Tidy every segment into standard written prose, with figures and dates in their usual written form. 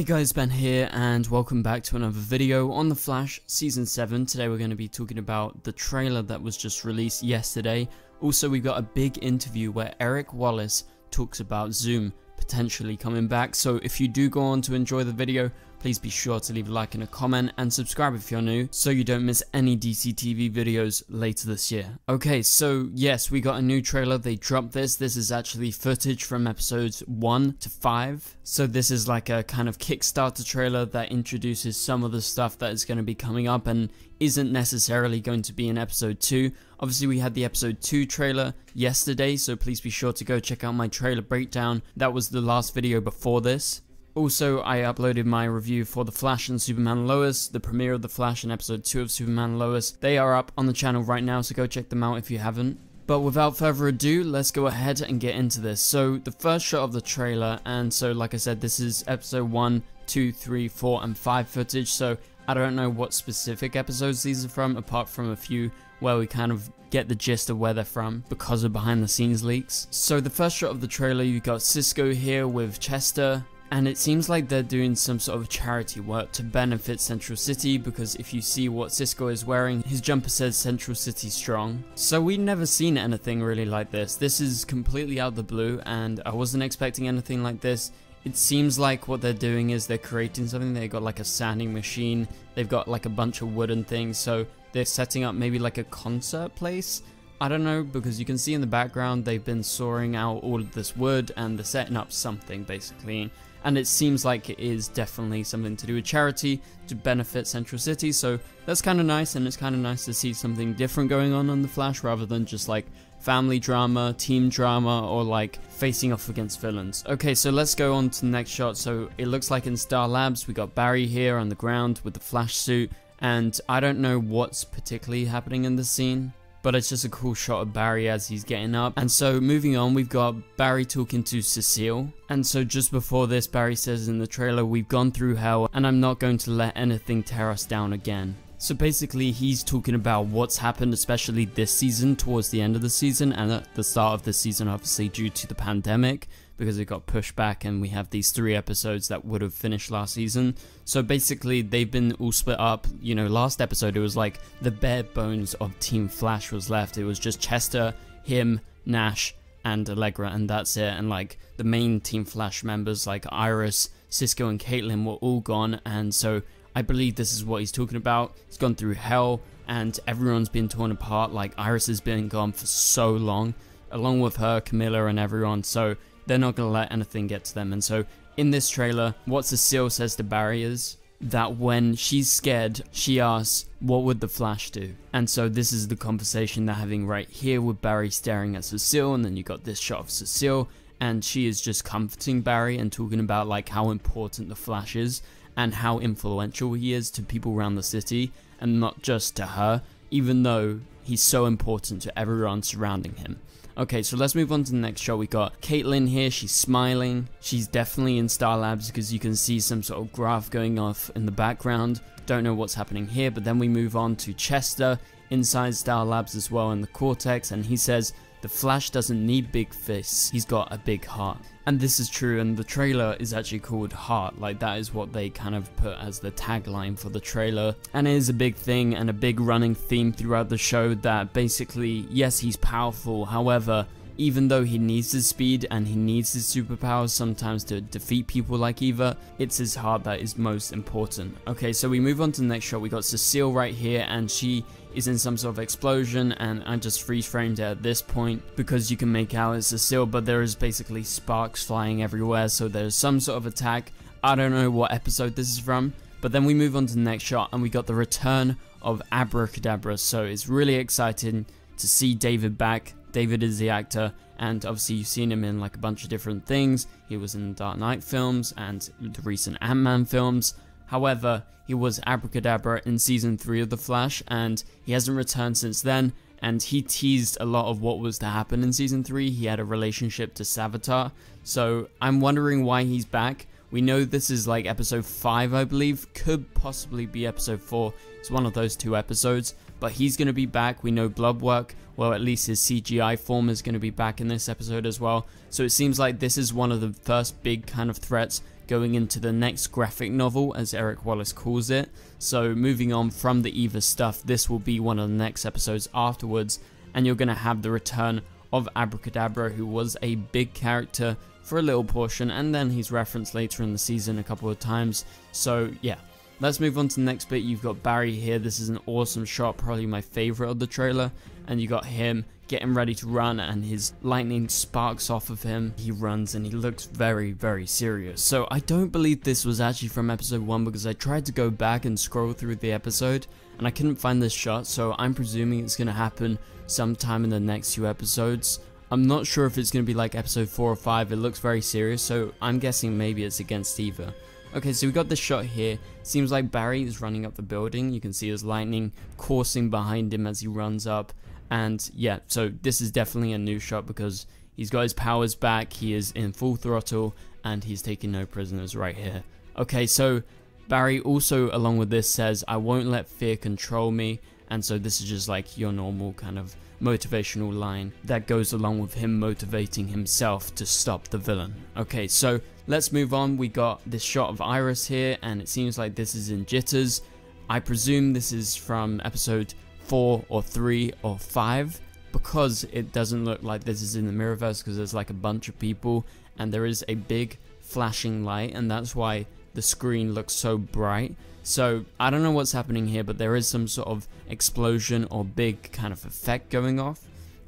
Hey guys, Ben here and welcome back to another video on The Flash Season 7. Today we're going to be talking about the trailer that was just released yesterday. Also, we've got a big interview where Eric Wallace talks about Zoom potentially coming back. So if you do go on to enjoy the video, please be sure to leave a like and a comment and subscribe if you're new so you don't miss any DCTV videos later this year. Okay, so yes, we got a new trailer. They dropped this. This is actually footage from episodes 1 to 5. So this is like a kind of Kickstarter trailer that introduces some of the stuff that is going to be coming up and isn't necessarily going to be in episode 2. Obviously, we had the episode 2 trailer yesterday, so please be sure to go check out my trailer breakdown. That was the last video before this. Also, I uploaded my review for The Flash and Superman Lois, the premiere of The Flash and episode 2 of Superman Lois. They are up on the channel right now, so go check them out if you haven't. But without further ado, let's go ahead and get into this. So, the first shot of the trailer, and so like I said, this is episode 1, 2, 3, 4, and 5 footage, so I don't know what specific episodes these are from, apart from a few where we kind of get the gist of where they're from because of behind the scenes leaks. So the first shot of the trailer, you got Cisco here with Chester, and it seems like they're doing some sort of charity work to benefit Central City, because if you see what Cisco is wearing, his jumper says Central City Strong. So we've never seen anything really like this. This is completely out of the blue and I wasn't expecting anything like this. It seems like what they're doing is they're creating something. They've got like a sanding machine, they've got like a bunch of wooden things, so they're setting up maybe like a concert place. I don't know, because you can see in the background they've been sawing out all of this wood and they're setting up something basically, and it seems like it is definitely something to do with charity to benefit Central City, so that's kind of nice. And it's kind of nice to see something different going on The Flash rather than just like family drama, team drama, or like facing off against villains. Okay, so let's go on to the next shot. So it looks like in Star Labs we got Barry here on the ground with the Flash suit, and I don't know what's particularly happening in this scene, but it's just a cool shot of Barry as he's getting up. And so moving on, we've got Barry talking to Cecile. And so just before this, Barry says in the trailer, "We've gone through hell and I'm not going to let anything tear us down again." So basically he's talking about what's happened, especially this season, towards the end of the season and at the start of the season, obviously due to the pandemic, because it got pushed back and we have these 3 episodes that would have finished last season. So basically they've been all split up. You know, last episode it was like the bare bones of Team Flash was left. It was just Chester, him, Nash and Allegra, and that's it. And like the main Team Flash members like Iris, Cisco and Caitlin were all gone, and so I believe this is what he's talking about. He's gone through hell and everyone's been torn apart. Like Iris has been gone for so long, along with her, Camilla and everyone, so they're not going to let anything get to them. And so in this trailer, what Cecile says to Barry is that when she's scared, she asks, "What would the Flash do?" And so this is the conversation they're having right here with Barry staring at Cecile, and then you got this shot of Cecile and she is just comforting Barry and talking about like how important the Flash is and how influential he is to people around the city and not just to her, even though he's so important to everyone surrounding him. Okay, so let's move on to the next shot. We got Caitlin here, she's smiling. She's definitely in Star Labs because you can see some sort of graph going off in the background. Don't know what's happening here, but then we move on to Chester inside Star Labs as well in the Cortex, and he says, "The Flash doesn't need big fists, he's got a big heart." And this is true, and the trailer is actually called Heart. Like that is what they kind of put as the tagline for the trailer. And it is a big thing and a big running theme throughout the show that basically, yes, he's powerful. However, even though he needs his speed and he needs his superpowers sometimes to defeat people like Eva, it's his heart that is most important. Okay, so we move on to the next shot. We got Cecile right here and she is in some sort of explosion, and I just freeze framed it at this point because you can make out it's Cecile, but there is basically sparks flying everywhere, so there's some sort of attack. I don't know what episode this is from, but then we move on to the next shot and we got the return of Abracadabra, so it's really exciting to see David back. David is the actor, and obviously you've seen him in like a bunch of different things. He was in the Dark Knight films and the recent Ant-Man films. However, he was Abracadabra in season 3 of The Flash, and he hasn't returned since then, and he teased a lot of what was to happen in season 3. He had a relationship to Savitar, so I'm wondering why he's back. We know this is like episode 5, I believe, could possibly be episode 4. It's one of those 2 episodes, but he's going to be back. We know Bloodwork, well, at least his CGI form is going to be back in this episode as well. So it seems like this is one of the first big kind of threats going into the next graphic novel, as Eric Wallace calls it. So moving on from the Eva stuff, this will be one of the next episodes afterwards, and you're going to have the return of Abracadabra, who was a big character for a little portion, and then he's referenced later in the season a couple of times. So yeah, let's move on to the next bit. You've got Barry here. This is an awesome shot, probably my favorite of the trailer, and you got him getting ready to run, and his lightning sparks off of him. He runs and he looks very, very serious. So I don't believe this was actually from episode 1, because I tried to go back and scroll through the episode and I couldn't find this shot, so I'm presuming it's going to happen sometime in the next few episodes. I'm not sure if it's going to be like episode 4 or 5, it looks very serious, so I'm guessing maybe it's against Eva. Okay, so we got this shot here. Seems like Barry is running up the building. You can see his lightning coursing behind him as he runs up. And yeah, so this is definitely a new shot because he's got his powers back, he is in full throttle, and he's taking no prisoners right here. Okay, so Barry also, along with this, says, "I won't let fear control me," and so this is just like your normal kind of motivational line that goes along with him motivating himself to stop the villain. Okay, so let's move on. We got this shot of Iris here, and it seems like this is in jitters. I presume this is from episode 4 or 3 or 5, because it doesn't look like this is in the Mirrorverse, because there's like a bunch of people and there is a big flashing light, and that's why the screen looks so bright. So I don't know what's happening here, but there is some sort of explosion or big kind of effect going off,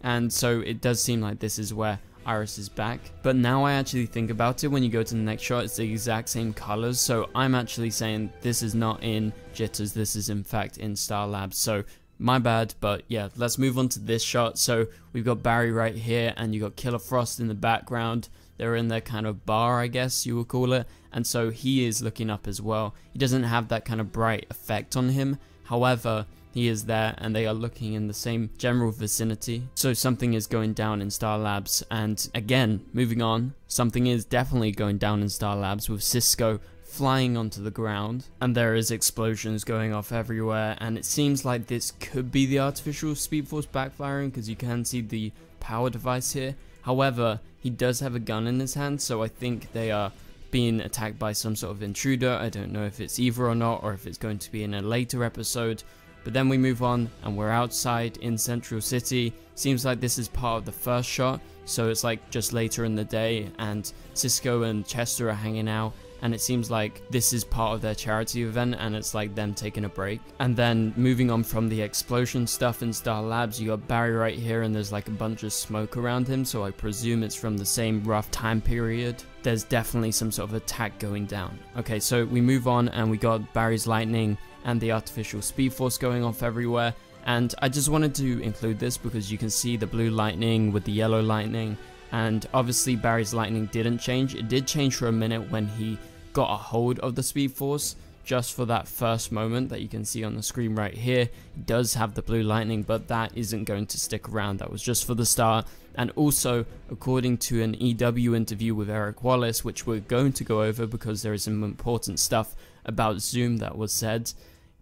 and so it does seem like this is where Iris is back. But now I actually think about it, when you go to the next shot, it's the exact same colors, so I'm actually saying this is not in jitters, this is in fact in Star Labs. So my bad, but yeah, let's move on to this shot. So we've got Barry right here, and you got Killer Frost in the background. They're in their kind of bar, I guess you would call it, and so he is looking up as well. He doesn't have that kind of bright effect on him, however he is there, and they are looking in the same general vicinity, so something is going down in Star Labs. And again, moving on, something is definitely going down in Star Labs, with Cisco flying onto the ground, and there is explosions going off everywhere, and it seems like this could be the artificial speed force backfiring, because you can see the power device here. However, he does have a gun in his hand, so I think they are being attacked by some sort of intruder. I don't know if it's Eva or not, or if it's going to be in a later episode. But then we move on, and we're outside in Central City. Seems like this is part of the first shot, so it's like just later in the day, and Cisco and Chester are hanging out, and it seems like this is part of their charity event, and it's like them taking a break. And then moving on from the explosion stuff in Star Labs, you got Barry right here, and there's like a bunch of smoke around him, so I presume it's from the same rough time period. There's definitely some sort of attack going down. Okay, so we move on, and we got Barry's lightning and the artificial speed force going off everywhere. And I just wanted to include this because you can see the blue lightning with the yellow lightning, and obviously Barry's lightning didn't change. It did change for a minute when he got a hold of the speed force, just for that first moment that you can see on the screen right here. It does have the blue lightning, but that isn't going to stick around. That was just for the start. And also, according to an EW interview with Eric Wallace, which we're going to go over because there is some important stuff about Zoom that was said.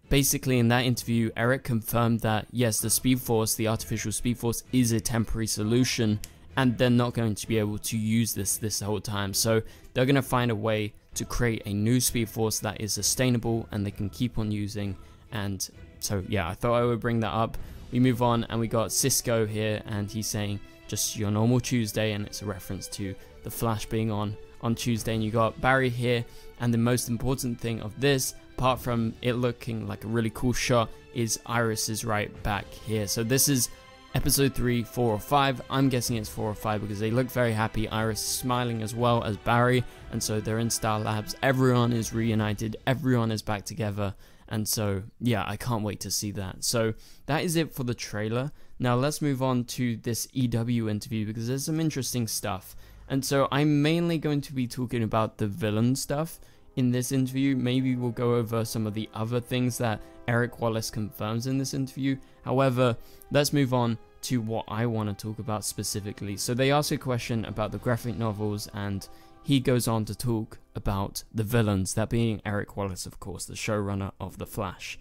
Basically, in that interview, Eric confirmed that yes, the speed force, the artificial speed force, is a temporary solution, and they're not going to be able to use this whole time. So they're going to find a way to create a new speed force that is sustainable and they can keep on using. And so yeah, I thought I would bring that up. We move on, and we got Cisco here, and he's saying just your normal Tuesday, and it's a reference to The Flash being on Tuesday. And you got Barry here, and the most important thing of this, apart from it looking like a really cool shot, is Iris is right back here. So this is episode 3, 4 or 5, I'm guessing it's 4 or 5 because they look very happy. Iris is smiling as well as Barry, and so they're in Star Labs, everyone is reunited, everyone is back together, and so yeah, I can't wait to see that. So that is it for the trailer. Now let's move on to this EW interview because there's some interesting stuff, and so I'm mainly going to be talking about the villain stuff in this interview. Maybe we'll go over some of the other things that Eric Wallace confirms in this interview. However, let's move on to what I want to talk about specifically. So they ask a question about the graphic novels, and he goes on to talk about the villains, that being Eric Wallace, of course, the showrunner of The Flash.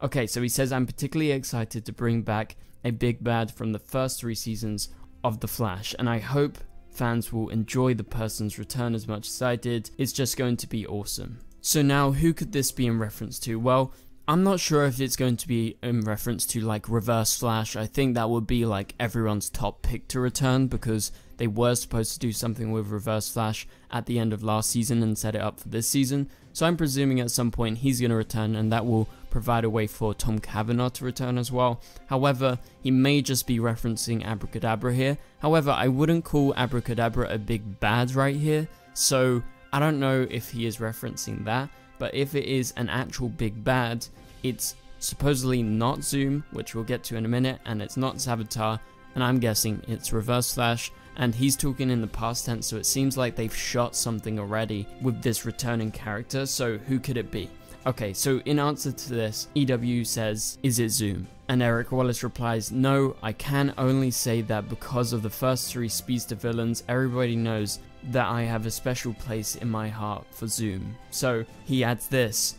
Okay, so he says, "I'm particularly excited to bring back a big bad from the first 3 seasons of The Flash, and I hope fans will enjoy the person's return as much as I did. It's just going to be awesome. So now, who could this be in reference to? Well, I'm not sure if it's going to be in reference to like Reverse Flash. I think that would be like everyone's top pick to return, because they were supposed to do something with Reverse Flash at the end of last season and set it up for this season. So I'm presuming at some point he's going to return, and that will provide a way for Tom Cavanaugh to return as well. However, he may just be referencing Abracadabra here. However, I wouldn't call Abracadabra a big bad right here, so I don't know if he is referencing that. But if it is an actual big bad, it's supposedly not Zoom, which we'll get to in a minute, and it's not Savitar, and I'm guessing it's Reverse Flash, and he's talking in the past tense, so it seems like they've shot something already with this returning character, so who could it be? Okay, so in answer to this, EW says, "Is it Zoom?" And Eric Wallace replies, "No, I can only say that because of the first three speedster villains, everybody knows that I have a special place in my heart for Zoom." So he adds this: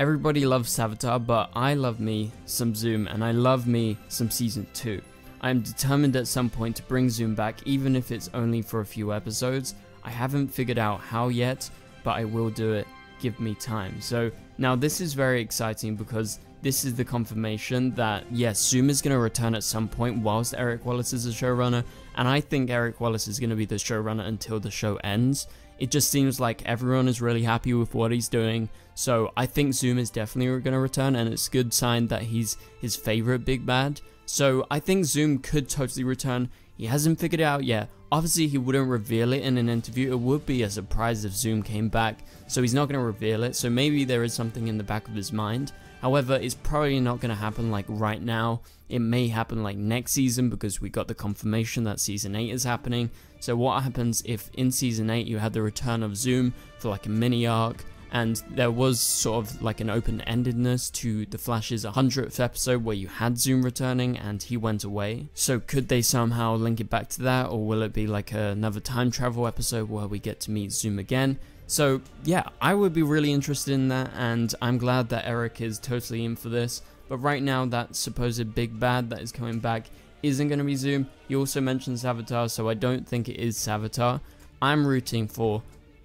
"Everybody loves Savitar, but I love me some Zoom, and I love me some season 2. I am determined at some point to bring Zoom back, even if it's only for a few episodes. I haven't figured out how yet, but I will do it. Give me time." So now this is very exciting, because this is the confirmation that yes, Zoom is going to return at some point whilst Eric Wallace is the showrunner, and I think Eric Wallace is going to be the showrunner until the show ends. It just seems like everyone is really happy with what he's doing, so I think Zoom is definitely going to return, and it's a good sign that he's his favorite big bad. So I think Zoom could totally return. He hasn't figured it out yet. Obviously, he wouldn't reveal it in an interview. It would be a surprise if Zoom came back, so he's not going to reveal it, so maybe there is something in the back of his mind. However, it's probably not going to happen like right now. It may happen like next season, because we got the confirmation that season 8 is happening. So what happens if in season 8 you had the return of Zoom for like a mini arc, and there was sort of like an open-endedness to The Flash's 100th episode where you had Zoom returning and he went away? So could they somehow link it back to that, or will it be like another time travel episode where we get to meet Zoom again? So yeah, I would be really interested in that, and I'm glad that Eric is totally in for this. But right now, that supposed big bad that is coming back isn't going to be Zoom. You also mentioned Savitar, so I don't think it is Savitar. I'm rooting for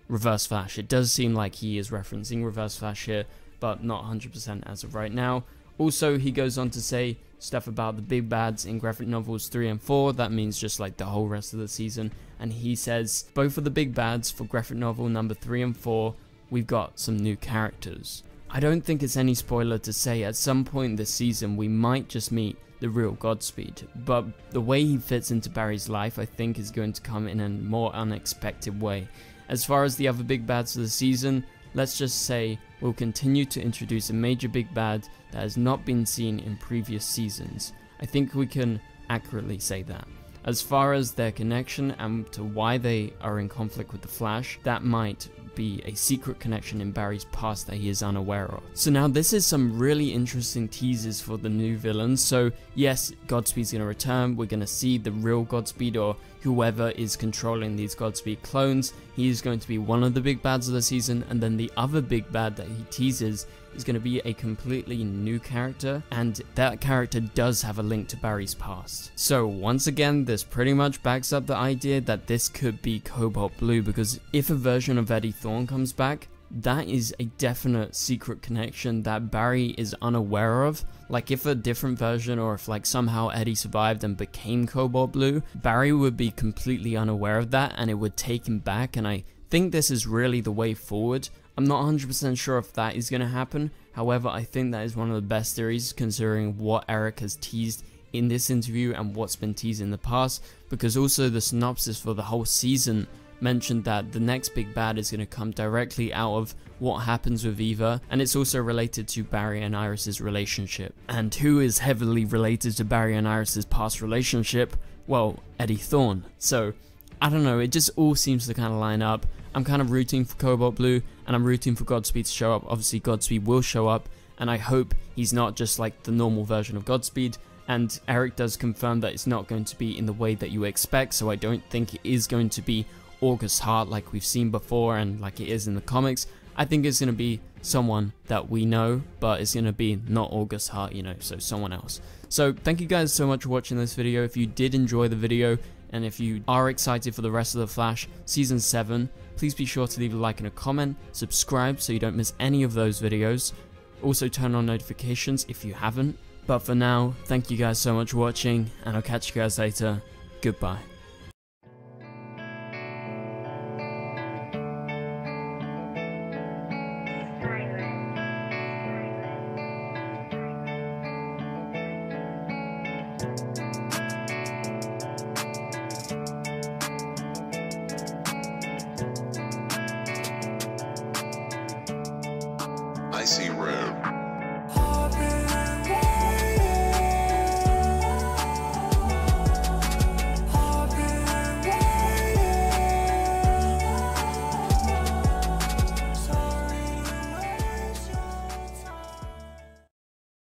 Reverse Flash. It does seem like he is referencing Reverse Flash here, but not 100% as of right now. Also, he goes on to say stuff about the big bads in graphic novels 3 and 4. That means just like the whole rest of the season. And he says, both of the big bads for graphic novel number 3 and 4, we've got some new characters. I don't think it's any spoiler to say at some point this season we might just meet the real Godspeed, but the way he fits into Barry's life I think is going to come in a more unexpected way. As far as the other big bads of the season, let's just say we'll continue to introduce a major big bad that has not been seen in previous seasons. I think we can accurately say that. As far as their connection and to why they are in conflict with the Flash, that might be a secret connection in Barry's past that he is unaware of. So now this is some really interesting teases for the new villains. So yes, Godspeed's going to return. We're going to see the real Godspeed, or whoever is controlling these Godspeed clones. He is going to be one of the big bads of the season, and then the other big bad that he teases is going to be a completely new character, and that character does have a link to Barry's past. So once again, this pretty much backs up the idea that this could be Cobalt Blue, because if a version of Eddie Thawne comes back, that is a definite secret connection that Barry is unaware of. Like if a different version, or if like somehow Eddie survived and became Cobalt Blue, Barry would be completely unaware of that, and it would take him back, and I think this is really the way forward. I'm not 100% sure if that is going to happen. However, I think that is one of the best theories, considering what Eric has teased in this interview and what's been teased in the past, because also the synopsis for the whole season mentioned that the next big bad is going to come directly out of what happens with Eva, and it's also related to Barry and Iris's relationship. And who is heavily related to Barry and Iris's past relationship? Well, Eddie Thawne. So I don't know, it just all seems to kind of line up. I'm kind of rooting for Cobalt Blue, and I'm rooting for Godspeed to show up. Obviously Godspeed will show up, and I hope he's not just like the normal version of Godspeed. And Eric does confirm that it's not going to be in the way that you expect, so I don't think it is going to be August Heart like we've seen before and like it is in the comics. I think it's going to be someone that we know, but it's going to be not August Heart, you know, so someone else. So thank you guys so much for watching this video. If you did enjoy the video And if you are excited for the rest of The Flash Season 7, please be sure to leave a like and a comment, subscribe so you don't miss any of those videos. Also turn on notifications if you haven't. But for now, thank you guys so much for watching, and I'll catch you guys later. Goodbye. I see red.